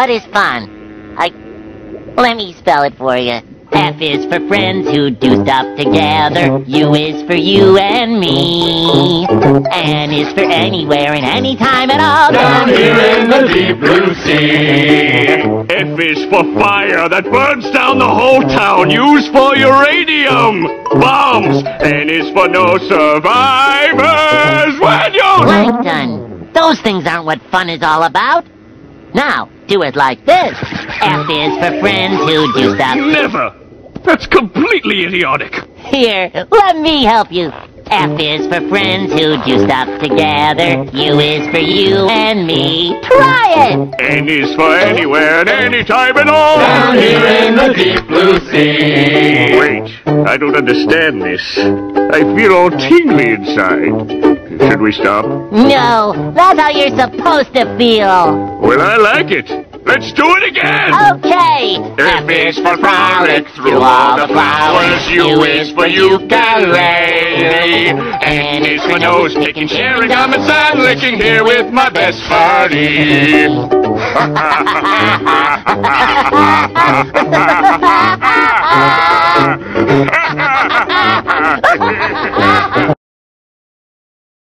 What is fun? Let me spell it for you. F is for friends who do stuff together. U is for you and me. N is for anywhere and anytime at all. Down here in the deep blue sea. F is for fire that burns down the whole town. U's for uranium bombs. N is for no survivors when you're... Plankton, those things aren't what fun is all about. Now, do it like this. F is for friends who do stuff. Never! That's completely idiotic. Here, let me help you. F is for friends who do stuff together. U is for you and me. Try it! N is for anywhere and anytime at all. Down here in the deep blue sea. Wait, I don't understand this. I feel all tingly inside. Should we stop? No, that's how you're supposed to feel. Well, I like it. Let's do it again! Okay! F is for frolic through all the flowers. U is for ukulele. N is for nose picking, cherry gum, and side licking here with my best buddy.